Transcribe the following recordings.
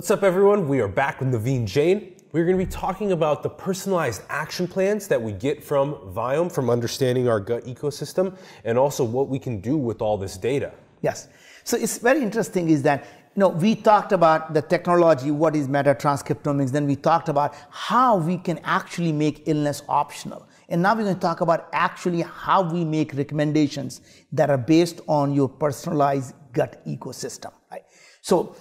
What's up everyone, we are back with Naveen Jain. We're going to be talking about the personalized action plans that we get from Viome, from understanding our gut ecosystem, and also what we can do with all this data. Yes, so it's very interesting is that, you know, we talked about the technology, what is metatranscriptomics, then we talked about how we can actually make illness optional. And now we're going to talk about actually how we make recommendations that are based on your personalized gut ecosystem, right? So,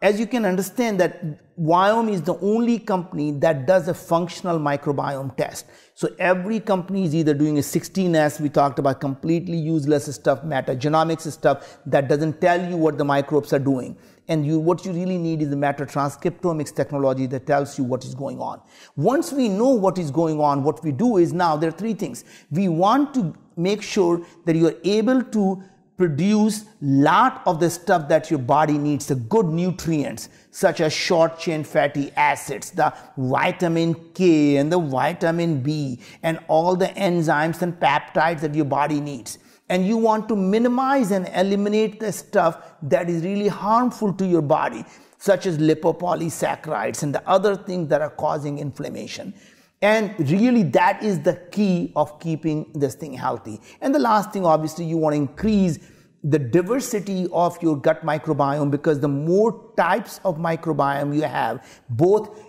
as you can understand that Viome is the only company that does a functional microbiome test. So every company is either doing a 16S, we talked about completely useless stuff, metagenomics stuff that doesn't tell you what the microbes are doing. And what you really need is the metatranscriptomics technology that tells you what is going on. Once we know what is going on, what we do is now there are three things. We want to make sure that you are able to produce lot of the stuff that your body needs, the good nutrients such as short chain fatty acids, the vitamin K and the vitamin B and all the enzymes and peptides that your body needs. And you want to minimize and eliminate the stuff that is really harmful to your body, such as lipopolysaccharides and the other things that are causing inflammation. And really that is the key of keeping this thing healthy. And the last thing, obviously, you want to increase the diversity of your gut microbiome, because the more types of microbiome you have, both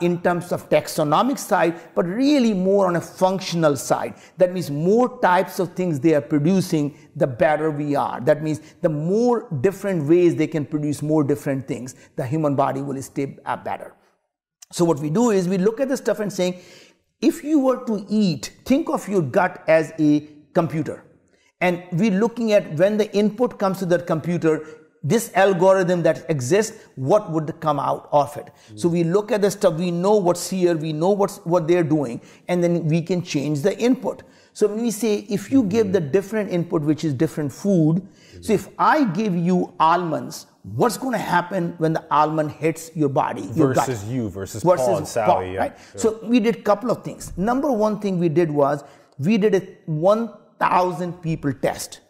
in terms of taxonomic side, but really more on a functional side. That means more types of things they are producing, the better we are. That means the more different ways they can produce more different things, the human body will stay better. So what we do is we look at the stuff and saying, if you were to eat, think of your gut as a computer. And we're looking at when the input comes to that computer, this algorithm that exists, what would come out of it? So we look at the stuff, we know what's here, we know what they're doing, and then we can change the input. So when we say, if you give the different input, which is different food, so if I give you almonds, what's going to happen when the almond hits your body? Versus Paul and Sally. Yeah. Right? Yeah. So we did a couple of things. Number one thing we did was we did a 1,000 people test.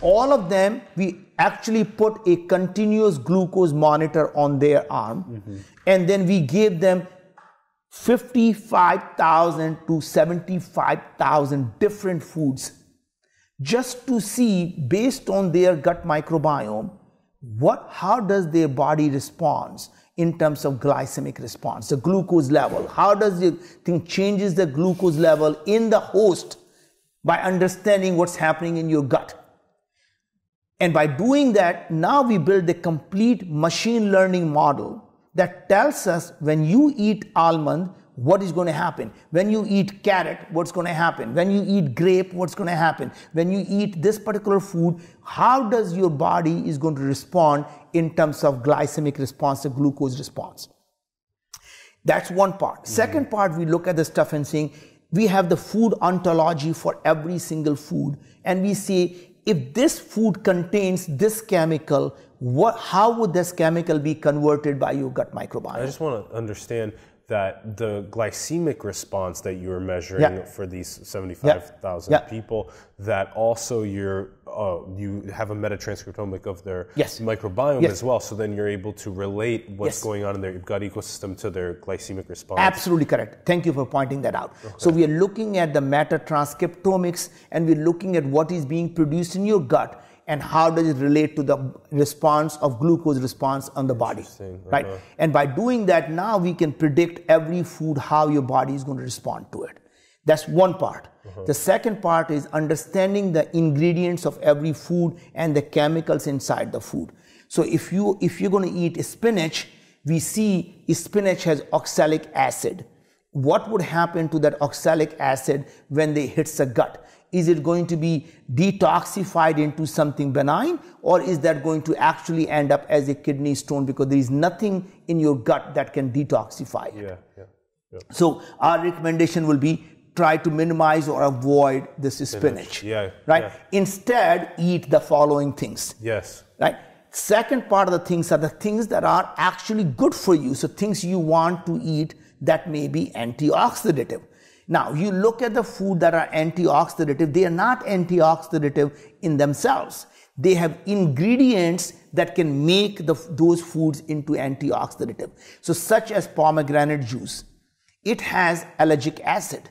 All of them, we actually put a continuous glucose monitor on their arm. And then we gave them 55,000 to 75,000 different foods just to see, based on their gut microbiome, how does their body responds in terms of glycemic response, the glucose level. How does the thing changes the glucose level in the host by understanding what's happening in your gut? And by doing that, now we build a complete machine learning model that tells us when you eat almond, what is going to happen? When you eat carrot, what's going to happen? When you eat grape, what's going to happen? When you eat this particular food, how does your body is going to respond in terms of glycemic response, the glucose response? That's one part. Second part, we look at the stuff and saying, we have the food ontology for every single food. And we say, if this food contains this chemical, how would this chemical be converted by your gut microbiome? I just want to understand that the glycemic response that you were measuring for these 75,000 people, that also you're, you have a metatranscriptomic of their microbiome as well, so then you're able to relate what's going on in their gut ecosystem to their glycemic response. Absolutely correct. Thank you for pointing that out. Okay. So we are looking at the metatranscriptomics, and we're looking at what is being produced in your gut and how does it relate to the response of glucose response on the body, right? And by doing that, now we can predict every food, how your body is going to respond to it. That's one part. The second part is understanding the ingredients of every food and the chemicals inside the food. So if you're going to eat spinach, we see spinach has oxalic acid. What would happen to that oxalic acid when it hits the gut? Is it going to be detoxified into something benign, or is that going to actually end up as a kidney stone, because there is nothing in your gut that can detoxify it? So our recommendation will be try to minimize or avoid this spinach. Instead, eat the following things. Second part of the things are the things that are actually good for you. So things you want to eat that may be antioxidative. Now, you look at the food that are antioxidative, they are not antioxidative in themselves. they have ingredients that can make those foods into antioxidative. So such as pomegranate juice, it has allergic acid.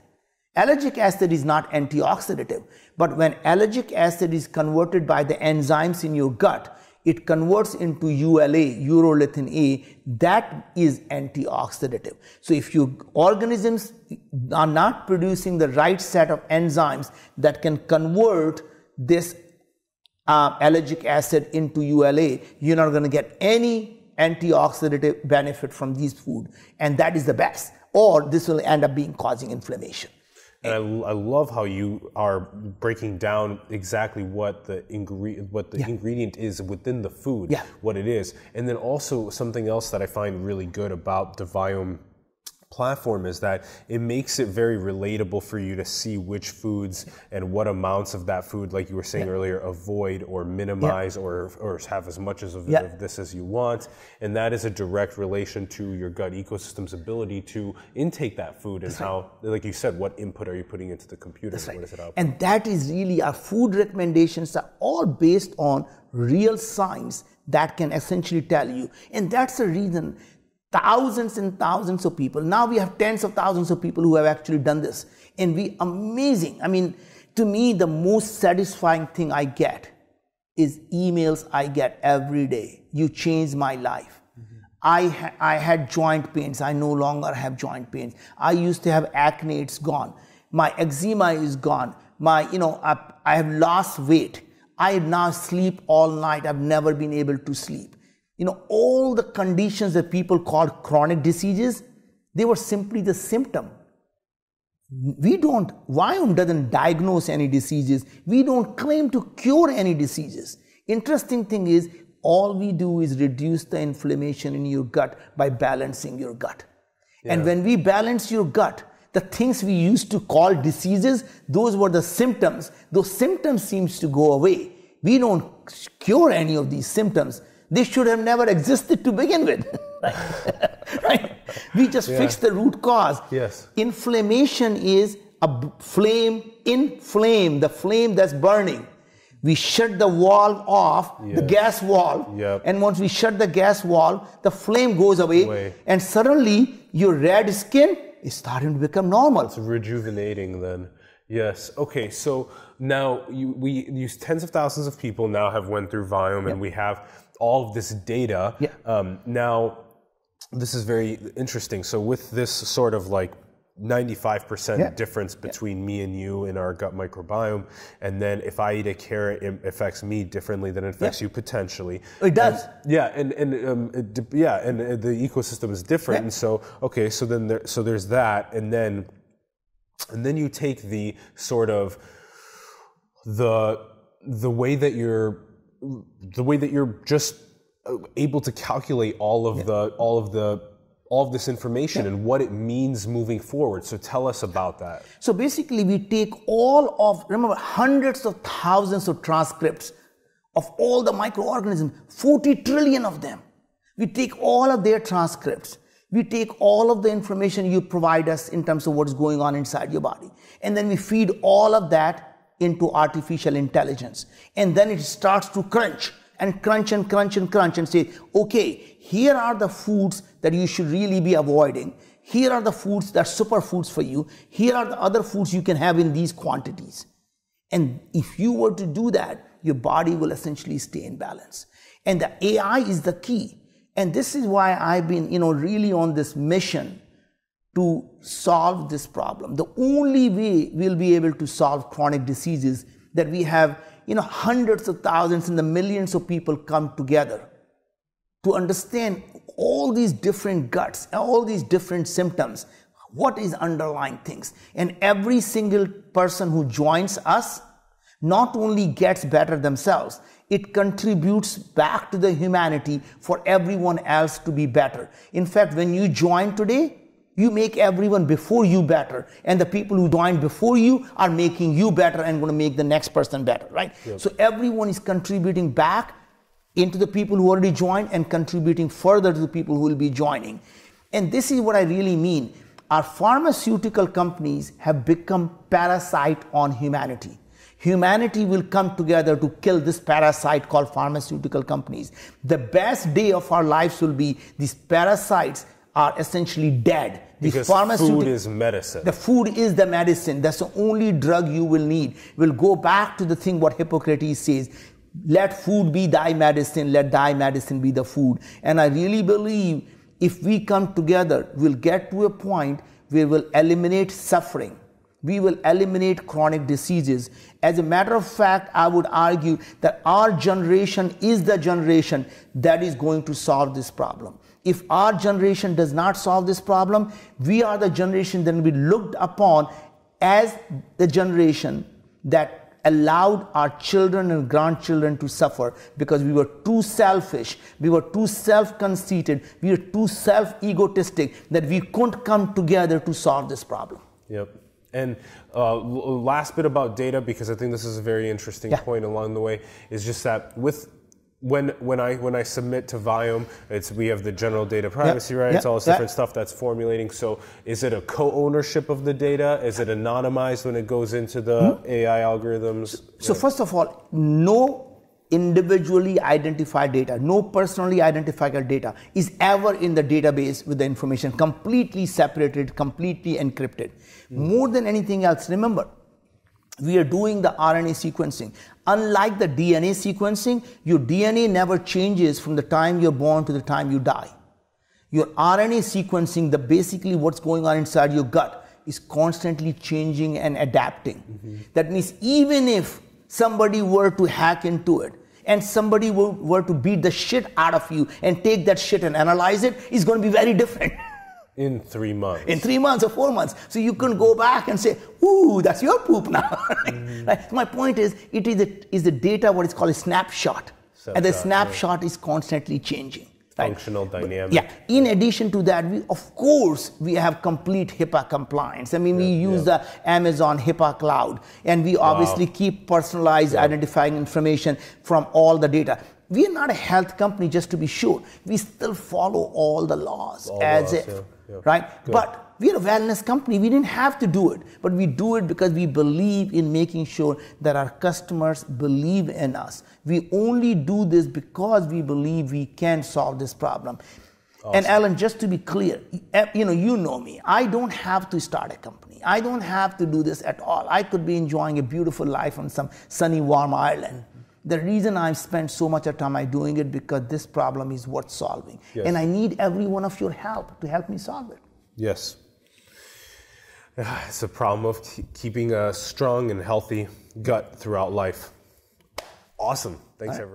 Allergic acid is not antioxidative, but when allergic acid is converted by the enzymes in your gut, it converts into ULA, urolithin A, that is antioxidative. So if your organisms are not producing the right set of enzymes that can convert this allergic acid into ULA, you're not going to get any antioxidative benefit from these food, and that is the best, or this will end up being causing inflammation. And I love how you are breaking down exactly what the ingredient is within the food, what it is. And then also something else that I find really good about the Viome platform is that it makes it very relatable for you to see which foods and what amounts of that food, like you were saying earlier, avoid or minimize or have as much as of this as you want. And that is a direct relation to your gut ecosystem's ability to intake that food and how, like you said, what input are you putting into the computer? What is it out? And that is really, our food recommendations are all based on real science that can essentially tell you. And that's the reason thousands and thousands of people, now we have tens of thousands of people who have actually done this, and we amazing. I mean, to me, the most satisfying thing I get is emails I get every day. You changed my life. I had joint pains. I no longer have joint pains. I used to have acne. It's gone. My eczema is gone. My, you know, I have lost weight. I now sleep all night. I've never been able to sleep. You know, all the conditions that people called chronic diseases, they were simply the symptom. We don't, Viome doesn't diagnose any diseases. We don't claim to cure any diseases. Interesting thing is, all we do is reduce the inflammation in your gut by balancing your gut. And when we balance your gut, the things we used to call diseases, those were the symptoms. Those symptoms seems to go away. We don't cure any of these symptoms. They should have never existed to begin with. Right? We just fix the root cause. Yes. Inflammation is a flame in flame, the flame that's burning. We shut the valve off, the gas valve. And once we shut the gas valve, the flame goes away. And suddenly your red skin is starting to become normal. It's rejuvenating then. Yes. Okay. So now we tens of thousands of people now have went through Viome, and we have all of this data. Now, this is very interesting. So with this sort of like 95% difference between me and you in our gut microbiome, and then if I eat a carrot, it affects me differently than it affects you potentially. It does. And, and the ecosystem is different. And so, okay, so then there's that, and then you take the sort of the way that you're just able to calculate all of this information and what it means moving forward. So tell us about that. So basically, we take all of, remember, hundreds of thousands of transcripts of all the microorganisms, 40 trillion of them. We take all of their transcripts. We take all of the information you provide us in terms of what's going on inside your body. And then we feed all of that into artificial intelligence. And then it starts to crunch and crunch and crunch and crunch and say, okay, here are the foods that you should really be avoiding. Here are the foods that are superfoods for you. Here are the other foods you can have in these quantities. And if you were to do that, your body will essentially stay in balance. And the AI is the key. And this is why I've been, you know, really on this mission to solve this problem. The only way we'll be able to solve chronic diseases that we have, you know, hundreds of thousands and the millions of people come together to understand all these different guts, all these different symptoms, what is underlying things. And every single person who joins us not only gets better themselves, it contributes back to the humanity for everyone else to be better. In fact, when you join today, you make everyone before you better, and the people who joined before you are making you better and going to make the next person better, right? So everyone is contributing back into the people who already joined and contributing further to the people who will be joining. And this is what I really mean. Our pharmaceutical companies have become parasite on humanity. humanity will come together to kill this parasite called pharmaceutical companies. The best day of our lives will be these parasites are essentially dead. Because food is medicine. The food is the medicine. That's the only drug you will need. We'll go back to the thing what Hippocrates says. Let food be thy medicine. Let thy medicine be the food. And I really believe if we come together, we'll get to a point where we'll eliminate suffering. We will eliminate chronic diseases. As a matter of fact, I would argue that our generation is the generation that is going to solve this problem. If our generation does not solve this problem, we are the generation that will be looked upon as the generation that allowed our children and grandchildren to suffer because we were too selfish, we were too self-conceited, we were too self-egotistic that we couldn't come together to solve this problem. Yep. And last bit about data, because I think this is a very interesting point along the way, is just that with when I submit to Viome, we have the general data privacy, right? It's all this different stuff that's formulating. So is it a co-ownership of the data? Is it anonymized when it goes into the AI algorithms? So first of all, no individually identified data, no personally identifiable data is ever in the database with the information, completely separated, completely encrypted. More than anything else, remember, we are doing the RNA sequencing. Unlike the DNA sequencing, your DNA never changes from the time you're born to the time you die. Your RNA sequencing, the basically what's going on inside your gut, is constantly changing and adapting. That means even if somebody were to hack into it, and somebody were to beat the shit out of you and take that shit and analyze it, it's going to be very different. In 3 months. In 3 months or 4 months. So you can go back and say, ooh, that's your poop now. Right? My point is, it is the data what is called a snapshot. And the snapshot is constantly changing. Right? Functional dynamic. Yeah. In addition to that, we, of course, we have complete HIPAA compliance. I mean, we use the Amazon HIPAA Cloud. And we obviously keep personalized identifying information from all the data. We are not a health company, just to be sure. We still follow all the laws right? Good. But we're a wellness company. We didn't have to do it. But we do it because we believe in making sure that our customers believe in us. We only do this because we believe we can solve this problem. Awesome. And Alan, just to be clear, you know me. I don't have to start a company. I don't have to do this at all. I could be enjoying a beautiful life on some sunny, warm island. The reason I've spent so much time doing it because this problem is worth solving. Yes. And I need every one of your help to help me solve it. Yes. It's a problem of keeping a strong and healthy gut throughout life. Awesome. Thanks, everyone.